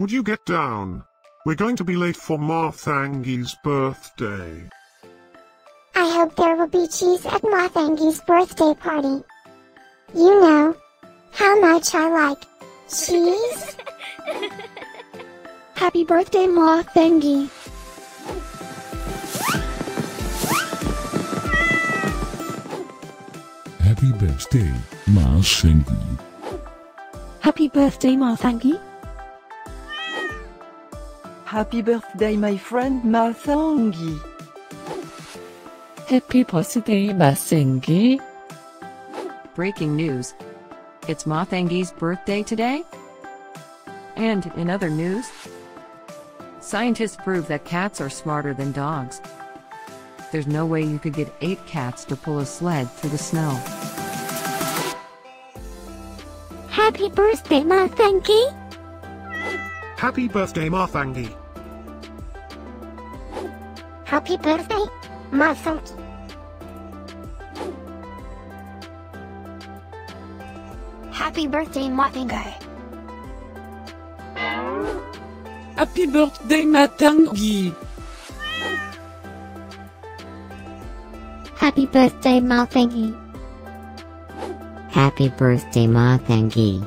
Would you get down? We're going to be late for Mathangi's birthday. I hope there will be cheese at Mathangi's birthday party. You know how much I like cheese. Happy birthday, Mathangi. Happy birthday, Mathangi. Happy birthday, Mathangi. Happy birthday, my friend Mathangi. Happy birthday, Mathangi. Breaking news. It's Mathangi's birthday today. And in other news, scientists prove that cats are smarter than dogs. There's no way you could get 8 cats to pull a sled through the snow. Happy birthday, Mathangi! Happy birthday, Mathangi! Happy birthday, Mathangi! Happy birthday, Mathangi! Happy birthday, Mathangi! Happy birthday, Mathangi! Happy birthday, Mathangi!